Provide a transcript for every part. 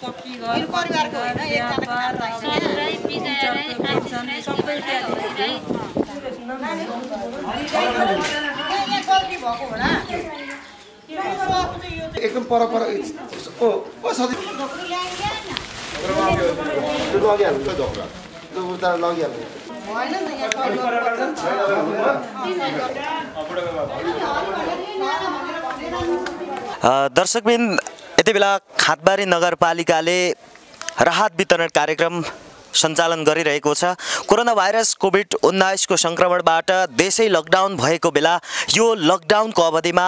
परिवार को एकदम परपर दर्शकबिन यति बेला खातबारी नगरपालिकाले राहत वितरण कार्यक्रम सञ्चालन गरिरहेको छ। कोरोना भाइरस कोभिड-19 को संक्रमणबाट देशै लकडाउन भएको बेला यो लकडाउन को अवधिमा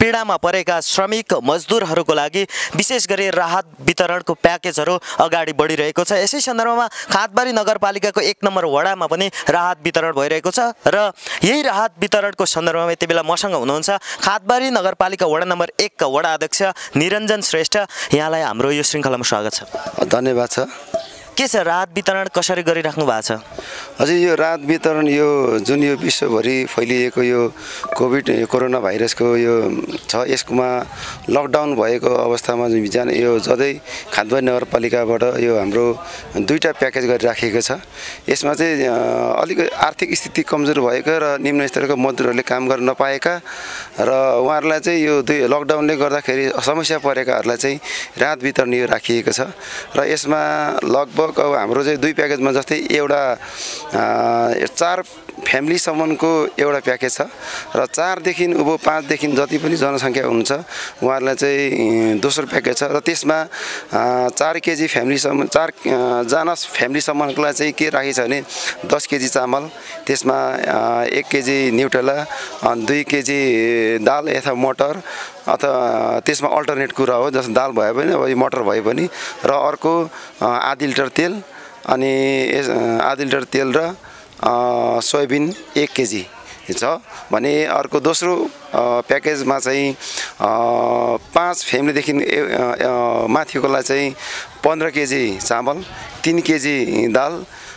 पीडामा परेका श्रमिक मजदुरहरुको लागि विशेष गरी राहत वितरणको प्याकेजहरु अगाडि बढिरहेको छ। यसै सन्दर्भमा खातबारी नगरपालिकाको 1 नम्बर वडामा पनि राहत वितरण भइरहेको छ र यही राहत वितरणको सन्दर्भमा यतिबेला मसँग हुनुहुन्छ खातबारी नगरपालिका वडा नम्बर 1 का वडा अध्यक्ष निरञ्जन श्रेष्ठ। यहाँलाई हाम्रो यो श्रृंखलामा स्वागत छ। धन्यवाद छ। के छ राहत वितरण कसरी गरिराख्नु भएको छ? हजुर यो राहत वितरण यो जुन यो विश्वभरि फैलिएको यो कोभिड कोरोना भाइरसको यो छ यसकोमा लकडाउन भएको अवस्थामा जुन यो जदै खाद्य नगरपालिकाबाट यो हाम्रो दुईटा प्याकेज गरिराखेको छ। यसमा चाहिँ अलिक आर्थिक स्थिति कमजोर भएको र निम्न स्तरका मजदुरहरूले काम गर्न नपाएका र उहाँहरूलाई चाहिँ यो दुई लकडाउनले गर्दाखेरि समस्या परेकाहरूलाई चाहिँ राहत वितरण यो राखिएको छ र यसमा लगभग हाम्रो चाहिँ दुई प्याकेजमा जस्तै एउटा 4 फ्यामिली सम्मको एउटा प्याकेज छ र 4 देखि उँभो 5 देखि जति पनि जनसंख्या हुन्छ उहाँहरूलाई चाहिँ दोस्रो प्याकेज छ र त्यसमा 4 केजी फ्यामिली सम्म 4 जना फ्यामिली सम्मको लागि चाहिँ के राखिन्छ भने 10 केजी चामल, त्यसमा 1 केजी न्युट्रेला, 2 केजी दाल अथवा मटर अथवा त्यसमा अल्टरनेट कुरा हो जस्तो दाल भए पनि अब यो मटर भए पनि र अर्को आधा लिटर तेल अनि आधा लिटर तेल र सोयाबिन 1 केजी छ भने अर्को दोस्रो प्याकेजमा चाहिँ 5 फ्यामिली देखि माथिकोलाई चाहिँ 15 केजी चामल, 3 केजी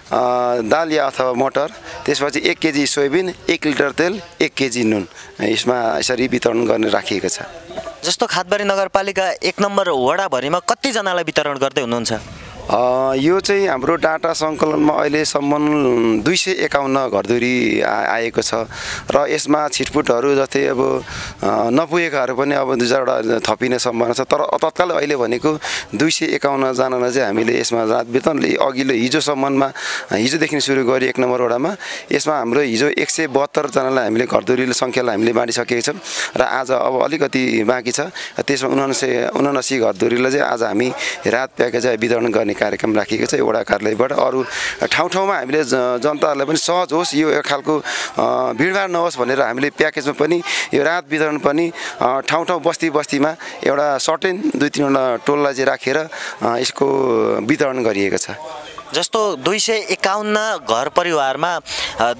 दाल या अथवा मटर, त्यसपछि 1 केजी सोयाबिन, 1 लिटर तेल, 1 केजी नुन यसमा यसरी वितरण गर्ने राखिएको छ। जस्तो खातबारी नगरपालिका 1 नम्बर वडा भरिमा कति जनालाई वितरण गर्दै हुनुहुन्छ? यो चाहिँ हाम्रो डाटा संकलनमा अहिलेसम्म 251 घरधुरी आएको छ र यसमा छिटपुटहरु जस्तै अब नपुगेकाहरु पनि अब 2000 वटा थपिने सम्भावना छ। तर तत्काल अहिले भनेको 251 जनालाई चाहिँ हामीले यसमा राहत वितरण अघिल्लो हिजोसम्ममा हिजोदेखि सुरु गरी 1 नम्बर वडामा यसमा हाम्रो हिजो 172 जनालाई हामीले घरधुरीले संख्यालाई हामीले बाँडिसकेका छौं र आज अब अलिकति बाँकी छ। त्यसमा 79 घरधुरीलाई चाहिँ आज हामी राहत प्याकेज वितरण गर्ने कार्यक्रम राखिएको छ एउटा कार्यालयबाट। अरु ठाउँमा हामीले जनताहरुलाई पनि सहज होस् यो खालको भीडभाड नहोस् भनेर हामीले प्याकेजमा पनि यो राहत वितरण पनि ठाउँ बस्तीमा एउटा सर्टेन 2-3 टोललाई चाहिँ राखेर यसको वितरण गरिएको छ। जस्तो 251 घर परिवारमा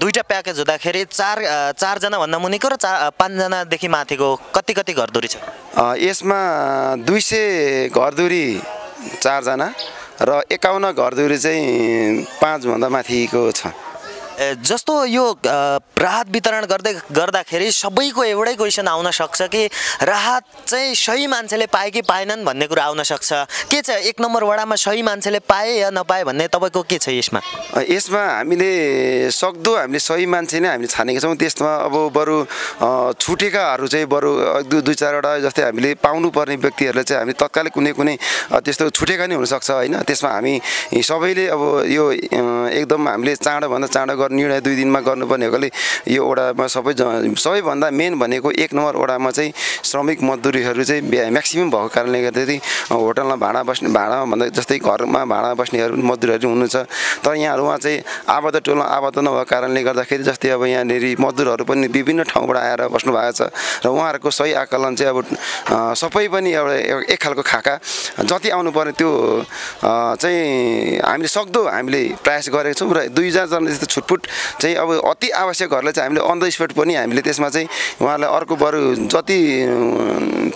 दुईटा प्याकेज हुँदाखेरि 4 जना भन्दा मुनिको र 5 जना देखि माथिको कति घरधुरी छ? यसमा 200 घरधुरी 4 जना र 51 घरधुरी चाहिँ 5 भन्दा माथिको छ। जस्तो यो राहत वितरण गर्दाखेरि सबैको एउटै क्वेशन आउन सक्छ कि राहत चाहिँ सही मान्छेले पाए कि पाएनन् भन्ने कुरा आउन सक्छ। के छ 1 नम्बर वडामा सही मान्छेले पाए या नपाए भन्ने तपाईको के छ यसमा? यसमा हामीले सक्दो हामीले सही मान्छे नै हामीले छानेका छौं। त्यसमा अब बरु छुटेकाहरु चाहिँ बरु 2-4 वटा जस्तै हामीले पाउनु पर्ने व्यक्तिहरुले चाहिँ हामी तत्काल कुनै त्यस्तो छुटेका नै हुन सक्छ हैन। त्यसमा हामी सबैले अब यो एकदम हामीले चाँडो भन्दा चाँडो निर्णय 2 दिनमा गर्नुपर्ने भएकोले यो वडामा सबैभन्दा मेन भनेको 1 नम्बर वडामा चाहिँ श्रमिक मजदुरीहरु चाहिँ म्याक्सिमम भएको कारणले गर्दा होटलमा भाडा भन्दा जस्तै घरमा भाडा बस्नेहरु मजदुरहरु हुनुहुन्छ। तर यहाँहरु उहाँ चाहिँ आबद्ध टोलमा आबद्ध नभएको कारणले गर्दाखेरि जस्तै अब यहाँ नेरी मजदुरहरु पनि विभिन्न ठाउँबाट आएर बस्नु भएको छ र उहाँहरुको सही आकलन चाहिँ अब सबै पनि एउटा एक खालको खाका जति आउनु पर्ने त्यो चाहिँ हामीले सक्दो हामीले प्रयास गरेका छौं र 2-4 जना जस्तो फुट चाहिँ अब अति आवश्यकहरुलाई चाहिँ हामीले अन द स्पट पनि हामीले त्यसमा चाहिँ उहाँलाई अर्को बरु जति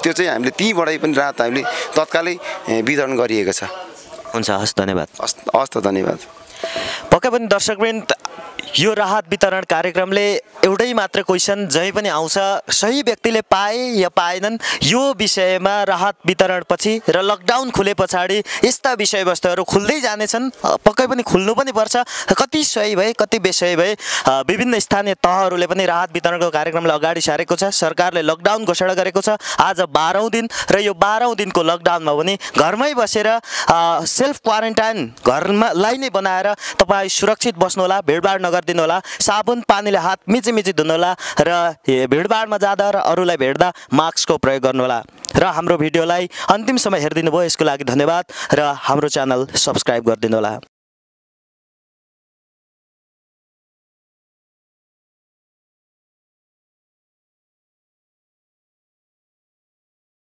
त्यो चाहिँ हामीले तीबाटै पनि राहत हामीले तत्कालै वितरण गरिएको छ। हुन्छ, हस् धन्यवाद। हस् धन्यवाद। पक्कै पनि दर्शकवृन्द यो राहत वितरण कार्यक्रमले एउटै मात्र क्वेशन जै पनि आउँछ, सही व्यक्तिले पाए या पाएनन् यो विषयमा राहत वितरणपछि र लकडाउन खुले पछाडी यस्ता विषयवस्तुहरू खुल्दै जाने छन्। पक्कै पनि खुल्नु पनि पर्छ। कति सही भए कति बेसही भए विभिन्न स्थानीय तहहरूले पनि राहत वितरणको कार्यक्रमलाई अगाडि सारेको छ। सरकारले लकडाउन घोषणा गरेको छ आज 12औं दिन र यो 12औं दिनको लकडाउनमा पनि घरमै बसेर सेल्फ क्वारेन्टाइन घरमा लाई नै बनाएर तपाई सुरक्षित बस्नुहोला, भेडभाड नगर्दिनु होला, साबुन पानीले हात मिचिमिचि धुनुहोला र भेडभाडमा जादा र अरूलाई भेट्दा मास्कको प्रयोग गर्नुहोला र हाम्रो भिडियोलाई अन्तिम समय हेरिदिनु भयो यसको लागि धन्यवाद र हाम्रो च्यानल सब्स्क्राइब गरिदिनु होला।